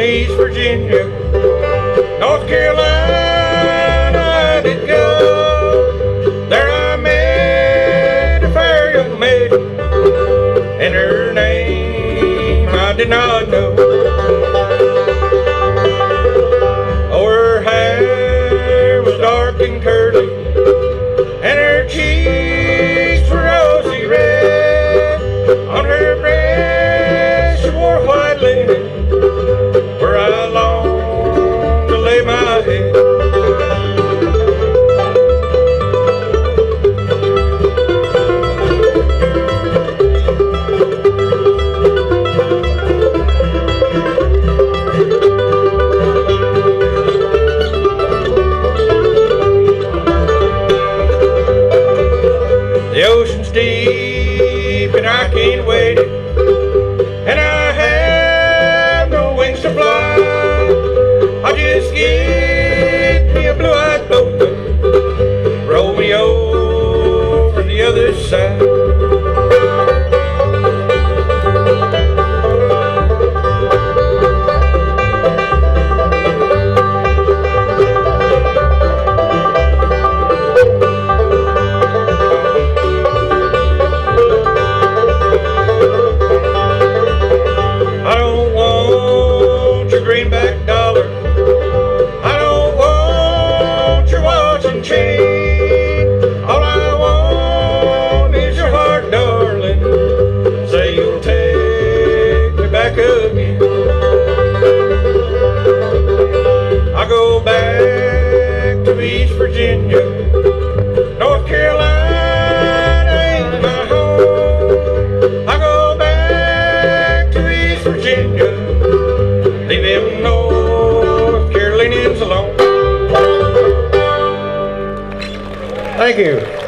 East Virginia, North Carolina I did go. There I met a fair young maiden, and her name I did not know, or her hair was dark and curly, and her cheeks were rosy red. On her breast she wore white linen, my head. The ocean's deep and I can't wade it, and I have no wings to fly. I just get me a blue-eyed boatman, row me over the other side. I don't want your greenback dollar, East Virginia, North Carolina ain't my home. I go back to East Virginia, leave them North Carolinians alone. Thank you.